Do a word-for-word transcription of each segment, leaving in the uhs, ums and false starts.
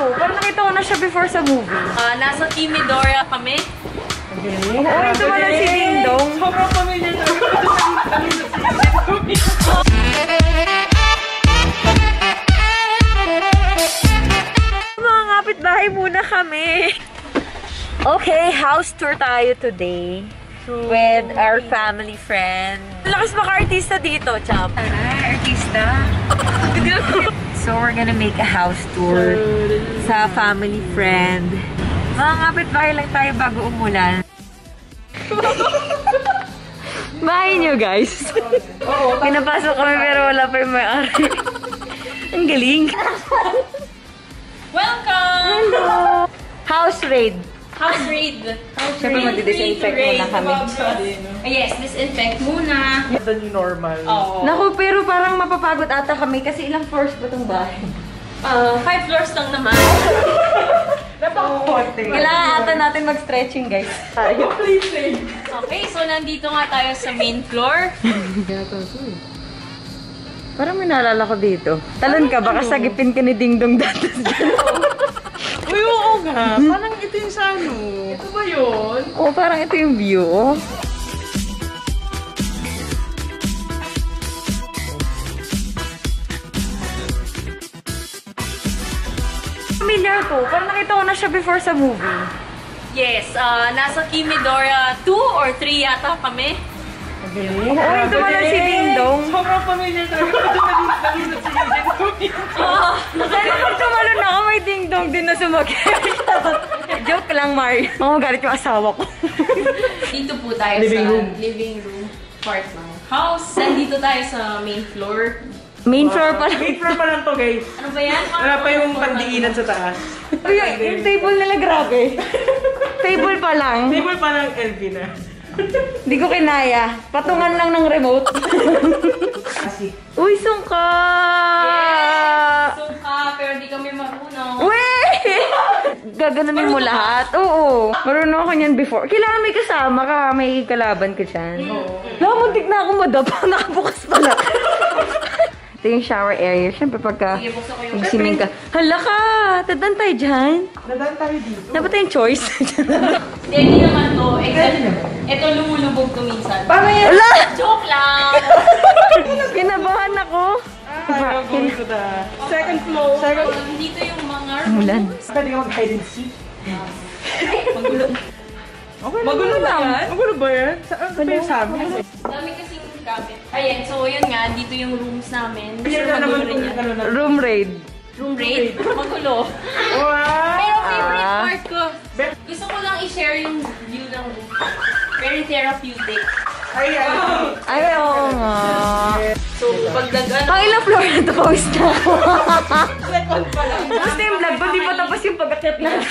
ko. Parang nakita ko na siya before sa movie. Uh, nasa Kimmy Dora kami. Oo, ito pala si Ding Dong. Sobrang pamilya na. Mga kapitbahay muna kami. Okay, house tour tayo today. With our family friend. Lakas maka-artista dito, Chap. Tara, artista. So we're gonna make a house tour sa family friend. Mga kapitbahay lang tayo bago umulan. Bahay nyo, guys. Pinapasok kami pero wala pa yung may-ari. Ang galing. Welcome! Hello! House raid. House raid. House Siyempre, mag-disinfect muna kami. Oh, yes, disinfect muna. It's the new normal. Oh. Naku, pero parang mapapagod ata kami kasi ilang floors ba itong bahay? Uh, five floors lang naman. Napakakonti. So, kailangan ata natin mag-stretching, guys. Tayo. Okay, so nandito nga tayo sa main floor. Parang may naalala ko dito. Talon ka, baka sagipin ka ni Ding Dong datas dyan. Uy, oo nga. Parang ito yung sano. Ito ba yun? Oo, parang ito yung view. Familiar to. Parang nakita ko na siya before sa movie. Yes. Uh, nasa Kimmy Dora two or three yata kami. Oo, ito pala si Ding Dong. Sobrang pamilya talaga. Ito nalilip si Ding Dong. Oo. Pero pag tumalon ako, may Ding Dong din na sumakit. Joke lang, Mari. Mamagalit yung asawa ko. Dito po tayo living sa room. living room part ng house. Nandito tayo sa main floor. Main floor pa lang. Main floor pa lang to, guys. Ano ba yan? Wala pa yung pandiinan sa taas. Uy, yung table nila grabe. Table pa lang. Table pa lang, L V na. Hindi ko kinaya. Patungan lang ng remote. Uy, sungka! Yes! Sungka, pero di kami marunong. Uy! Gaganunin mo lahat. Oo. Marunong ako niyan before. Kailangan may kasama ka. May kalaban ka dyan. Oo. Lamuntik na ako madapa. Nakabukas pala. Ito yung shower area. Siyempre pagka magsiming ka. Hala ka! Tadaan tayo dyan. Tadaan tayo dito. Dapat tayong choice. Hindi naman to. Exactly. Ito, lumulubog ko minsan. Paano yan? Joke lang! Kinabahan ako. Ah, I'm going to the second floor. Second floor. Dito yung mga rooms. Pwede ka mag-hide and seek. Magulo. Magulo ba yan? Magulo ba yan? Pwede yung sabi. Dami kasing kapit. Ayan, so yun nga. Dito yung rooms namin. Magulo rin yan. Room raid. Room raid? Magulo. Pero favorite part ko. Gusto ko lang i-share yung view ng room. Very therapeutic. Ay, ay, ay. Ay, oo nga. So, pag nag-ano... Pang ilang floor na ito, pawis na ako. Second pa lang. Basta yung vlog, ba't di pa tapos yung pag-akit natin?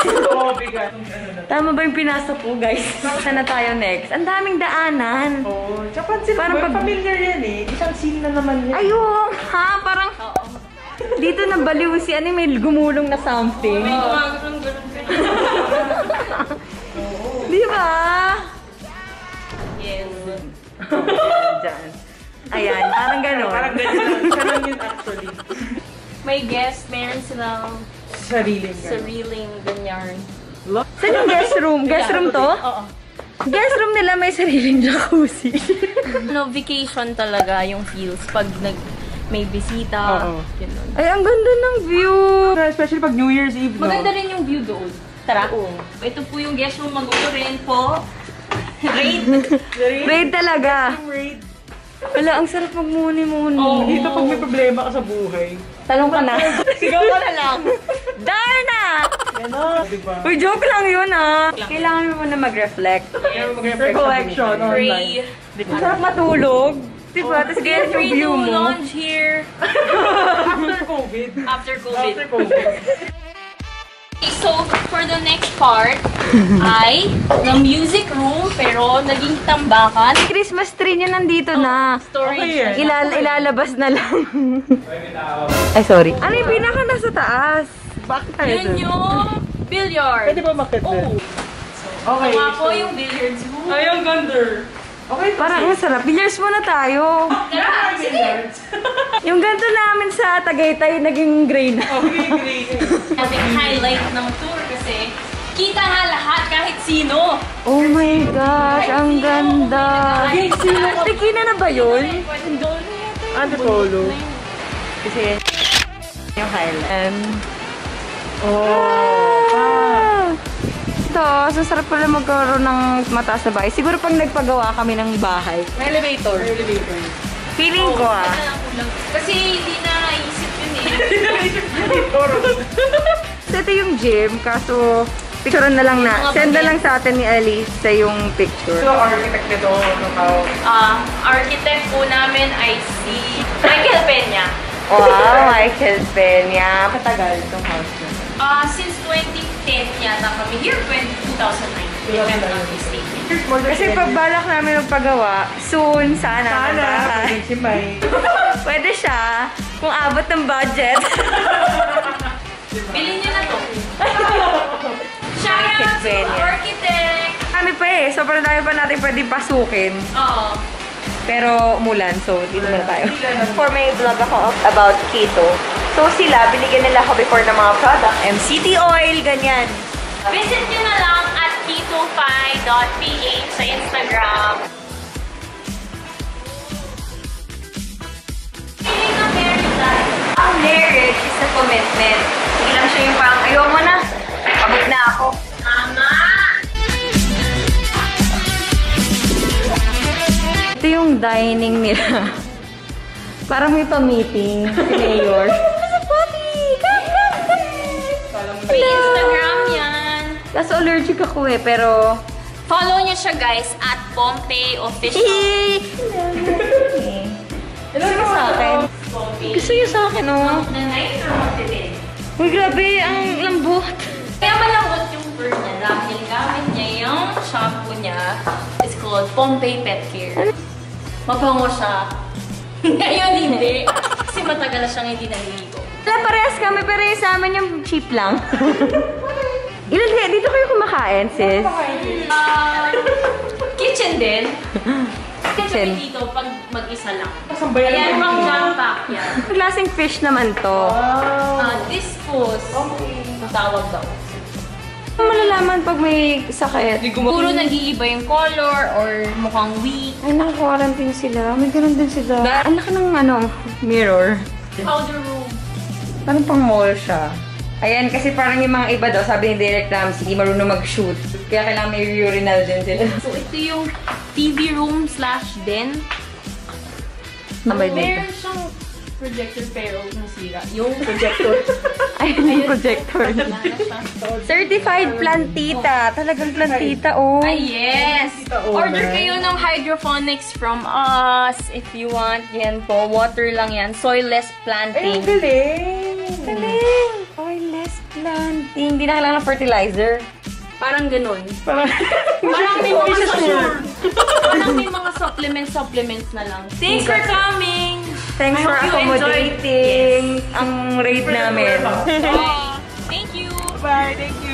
Tama ba yung pinasa po, guys? Saan na tayo next? Ang daming daanan. Oo. Tsaka pansin mo, familiar yan eh. Isang scene na naman yan. Ay, oo nga. Parang... Dito nabaliw si ano, may gumulong na something. May gumagulong-gulong ka na. Di ba? Diyan. Ayan, parang gano'n. Parang gano'n. Gano'n yun actually. May guest, meron silang sariling gano'n. Sariling ganyan. Saan yung guest room? Guest room to? Oo. Guest room nila may sariling jacuzzi. No, vacation talaga yung feels pag nag may bisita. Oo. Ay, ang ganda ng view. Especially pag New Year's Eve, no? Maganda rin yung view doon. Tara. Ito po yung guest room. Mag-upo rin po. Raid! Raid talaga! Raid! Wala, ang sarap magmuni-muni. Oo, dito pag may problema ka sa buhay. Talong ka na. Sigaw ka na lang. Darna! Ganon. Uy, joke lang yun ah. Kailangan mo muna mag-reflect. Kailangan mo mag-reflect sa reflection online. Masarap matulog. Diba? Tapos ganyan yung view mo. Get free to lounge here. After COVID. After COVID. After COVID. So, for the next part, ay the music room, pero naging tambakan. Christmas tree niya nandito oh, na. Storage. Okay, Ilal ilalabas na lang. Ay, sorry. Ano yung pinaka nasa taas? Back tayo dun. Yun yung billiard. Pwede ba makit din? Oo. Okay. Tama po yung billiards room. Ay, ang ganda. Okay, parang ang sarap. Billiards muna tayo. Tara, sige. Yung ganito namin sa Tagaytay, naging green. Okay, green. Ang highlight ng tour kasi, kita nga lahat kahit sino. Oh my gosh, kahit ang sino, ganda. Kahit sino. Tikina na ba yun? Ano tolo? Kasi yung highlight. Oh. So, so sarap pala magkaroon ng mataas na bahay. Siguro pag nagpagawa kami ng bahay. May elevator. May elevator. Feeling oh, ko ah. Kasi hindi na naisip yun eh. So, ito yung gym. Kaso, picture na lang na. Send na lang sa atin ni Alice sa yung picture. So, architect nito? Ah, architect po namin ay si Michael Peña. Wow, Michael Peña. Patagal itong house na. Ah, uh, since twenty ten yata kami. Year two thousand nine. Yeah, remember on this day. Kasi pagbalak namin magpagawa, soon, sana. Sana, pwede si May. Pwede siya, kung abot ng budget. Bilhin niyo na to. Shout out to Workitech! Kami pa eh, so parang tayo pa natin pwede pasukin. Oo. Pero umulan, so dito na tayo. For may vlog ako about keto. So sila, binigyan nila ako before ng mga product. M C T oil, ganyan. Visit nyo na lang at ketofy dot p h sa Instagram. Feeling ng marriage life. Ang marriage is a commitment. Hindi lang siya yung parang, ayaw mo na, pagod na ako. Tama! Ito yung dining nila. Parang may pa-meeting si Mayor. Sa potty! Come, come, come! May Instagram yan. Kaso allergic ako eh, pero... Follow niyo siya guys at Pompei Official. Hey! Hello! Gusto niyo sa akin? Gusto niyo sa akin oh. Uy, grabe! Ang lambot! Kaya malambot yung fur niya dahil gamit niya yung shampoo niya. It's called Pompei Pet Care. Mabango siya. Ngayon hindi. Kasi matagal na siyang hindi naliligo. Wala, parehas kami. Pero sa amin yung cheap lang. Ilan kaya? Dito kayo kumakain, sis? Uh, kitchen din. Kitchen. Kasi dito pag mag-isa lang. Ayan, pang jam-pack yan. Klaseng fish naman to. Wow. Uh, this foods. Okay. Tawag daw. Malalaman pag may sakit. Puro nag-iiba yung color or mukhang weak. Ay, naka-quarantine sila. May ganun din sila. Ang laki ng ano, mirror. Powder room. Parang pang mall siya. Ayan, kasi parang yung mga iba daw, sabi ni Derek Ramsey, hindi marunong mag-shoot. Kaya kailangan may urinal din sila. So, ito yung T V room slash den. Meron siyang projector pero nasira. Yung projector. Ayun yung projector. Certified plantita. Talagang plantita, oh. Ay, yes. Order kayo ng hydroponics from us if you want. Yan po. Water lang yan. Soilless planting. Ay, galing. Galing. Soilless planting. Hindi na kailangan ng fertilizer. Parang ganun. Parang may mga supplements. Parang may mga supplements, supplements na lang. Thanks for coming. Thanks for accommodating ang rate namin. Thank you. Bye. Thank you.